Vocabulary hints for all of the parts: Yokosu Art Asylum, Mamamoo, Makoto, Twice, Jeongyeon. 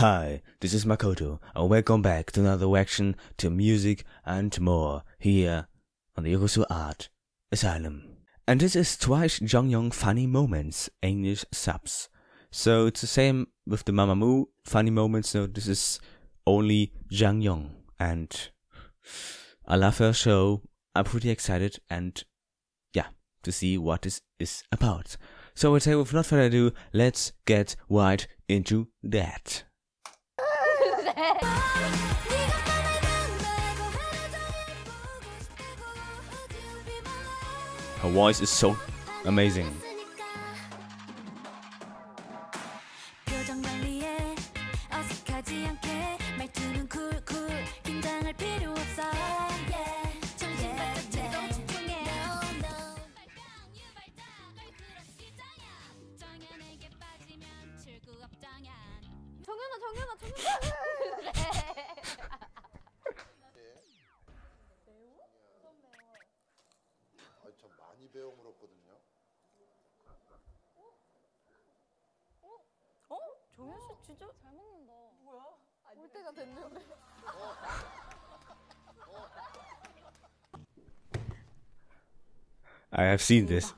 Hi, this is Makoto, and welcome back to another reaction to music and more here on the Yokosu Art Asylum. And this is Twice Jeongyeon Funny Moments, English subs. So it's the same with the Mamamoo Funny Moments, so this is only Jeongyeon. And I love her show, I'm pretty excited and yeah, to see what this is about. So I would say, with not further ado, let's get right into that. Her voice is so amazing. I have seen this.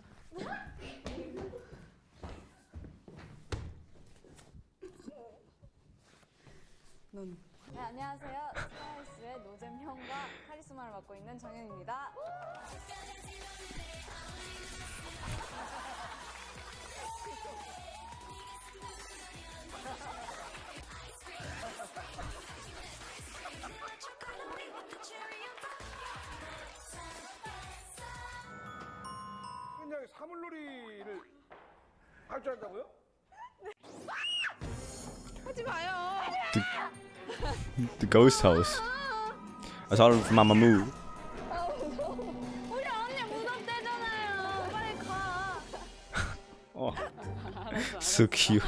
The ghost house. I saw it with Mamamoo. Oh, so cute.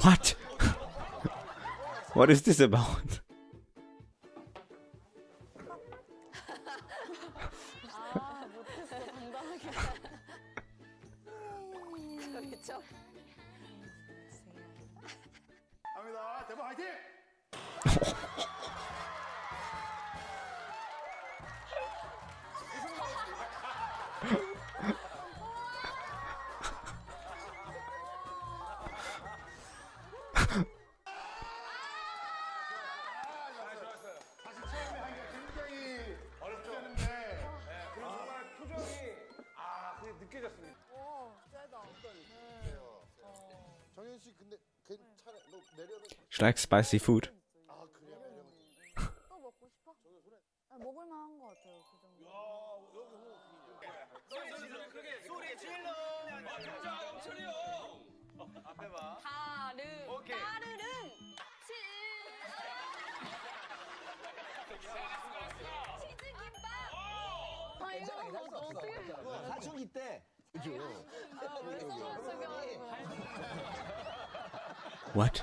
What? What is this about? She likes spicy food. What?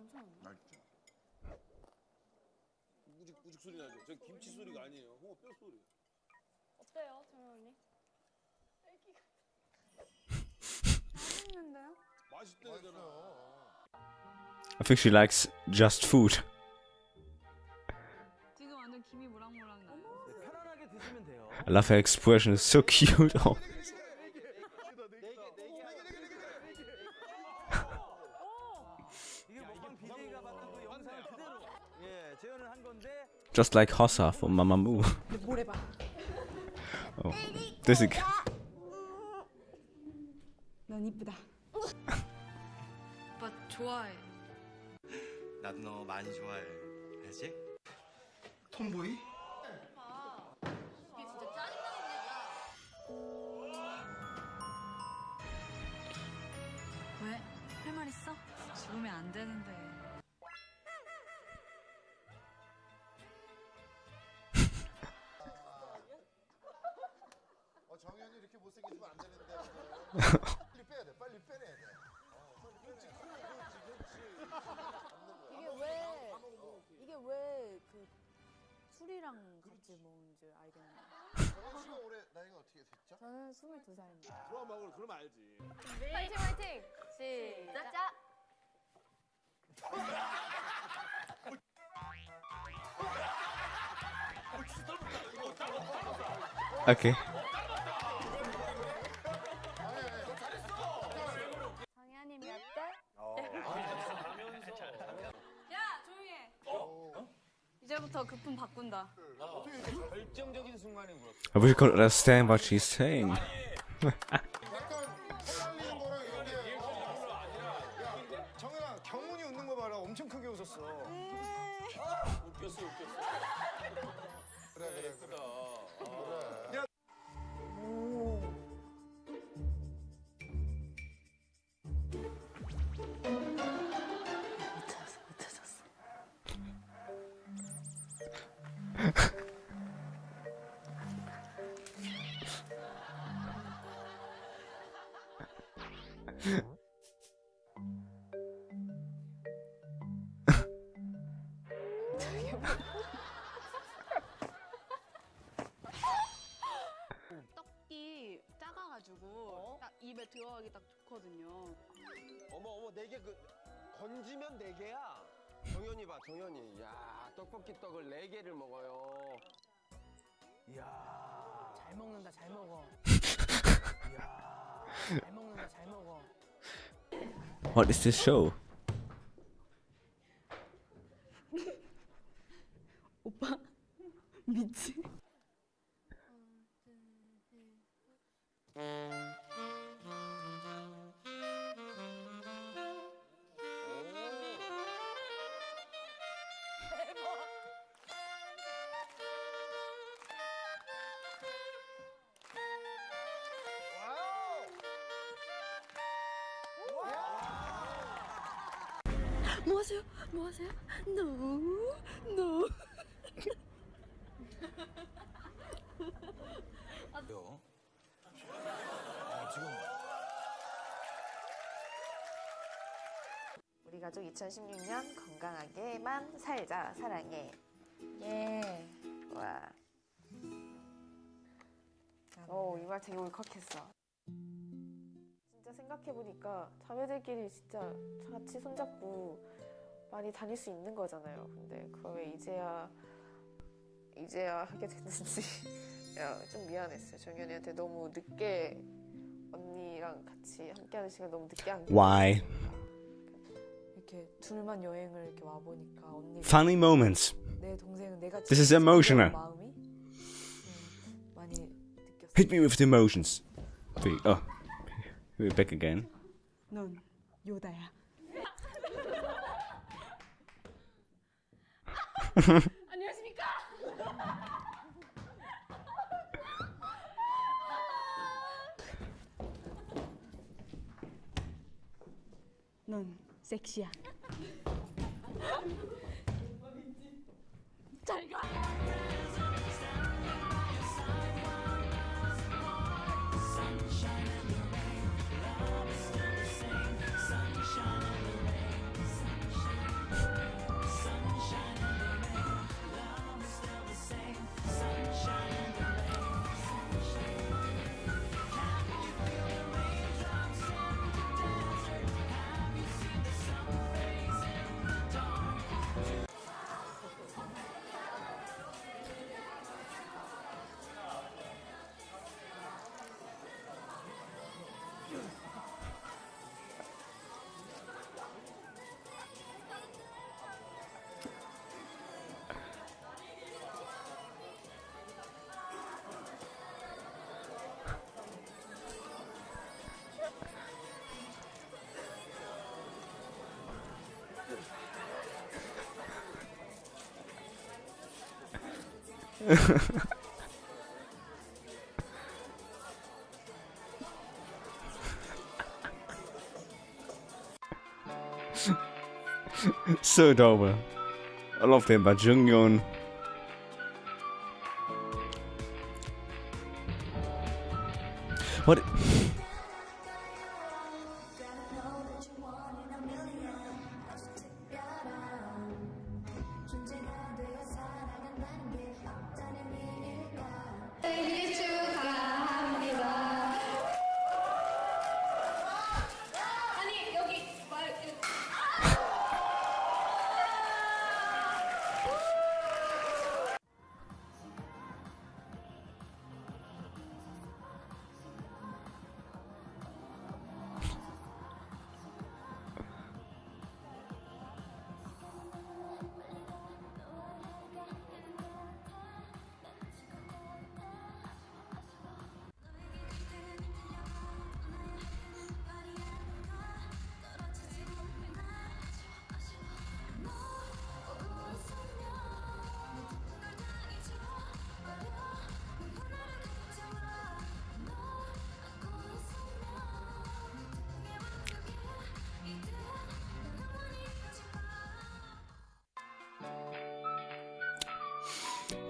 감사합니다. 맛있죠. 우직 소리 나죠? 저 김치 소리가 아니에요. 홍어 뼈 소리. 어때요, 정연 언니? 애기 맛있는데요? 맛있대잖아. I think she likes just food. I love her expression, it's so cute. Oh. Just like Hossa from Mamamoo. Oh, this is. But why? 나도 너 많이 좋아해. 알지? 톰보이? 이게 진짜 짜증나는 얘기야. 왜? 할 말 있어? 죽으면 안 되는데. 어, 정연이 이렇게 못생기지면 안 되는데. 빨리 빼야 돼. 빨리 빼내야 돼. 왜 그 술이랑 같이 먹은 줄 알겠네. 정원 씨가 올해 나이가 어떻게 됐죠? 저는 22살입니다. 좋아 먹으러 그럼 알지. 파이팅 파이팅. 시작. 짜. 오케이. 정연이 몇 달? I wish you could understand what she's saying. 떡이 작아가지고 딱 입에 들어가기 딱 좋거든요. 어머 어머 네 개 그 건지면 네 개야. 정연이 봐 정연이. 야 떡볶이 떡을 네 개를 먹어요. 이야 잘 먹는다 잘 먹어. 이야 잘 먹는다 잘 먹어. What is this show? 오빠 미치. 뭐하세요? 뭐하세요? No, no. 우리 가족 2016년 건강하게만 살자 사랑해. 예. 와. 오, 이 말 되게 울컥했어. 생각해보니까 자매들끼리 진짜 같이 손잡고 많이 다닐 수 있는 거잖아요. 근데 그걸 왜 이제야 하게 됐는지 좀 미안했어요. 정연이한테 너무 늦게 언니랑 같이 함께하는 시간 너무 늦게 한 게. Why? 이렇게 둘만 여행을 이렇게 와 보니까 언니. Funny moments. 내 동생은 내가. This is emotional. 마음이 많이 느꼈어요. Hit me with the emotions. 어. We're back again. 넌 요다야. 안녕하십니까? 넌 섹시야. 잘 가. Sunshine and the rain, sunshine and the rain. So adorable. I love them by Jeongyeon. What?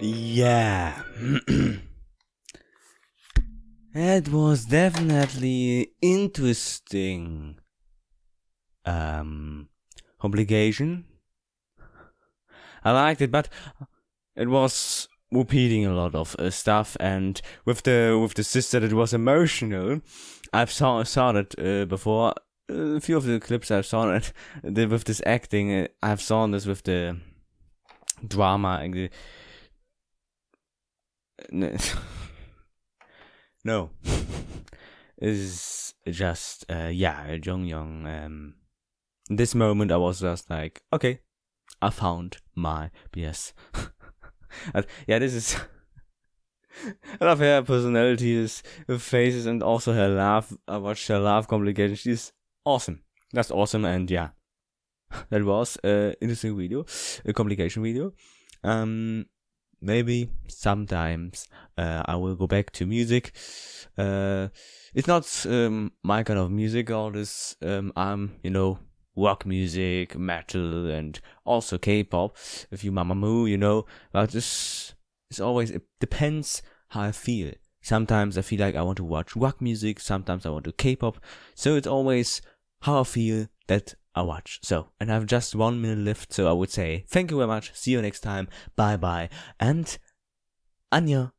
Yeah, that was definitely interesting. Obligation. I liked it, but it was repeating a lot of stuff, and with the sister, it was emotional. I've saw it before. A few of the clips I've saw it with this acting. I've saw this with the drama and the. No, it's just yeah, Jeongyeon. This moment I was just like, okay, I found my BS. Yeah, this is. I love her personalities, her faces, and also her laugh. I watched her laugh complication. She's awesome. That's awesome, and yeah, that was an interesting video, a complication video. Maybe sometimes I will go back to music. It's not my kind of music, all this. I'm, you know, rock music, metal, and also K-pop. A few Mamamoo, you know. But this is always, it depends how I feel. Sometimes I feel like I want to watch rock music. Sometimes I want to K-pop. So it's always how I feel that I watch. So, and I have just 1 minute left, so I would say thank you very much, see you next time, bye bye, and annyeong.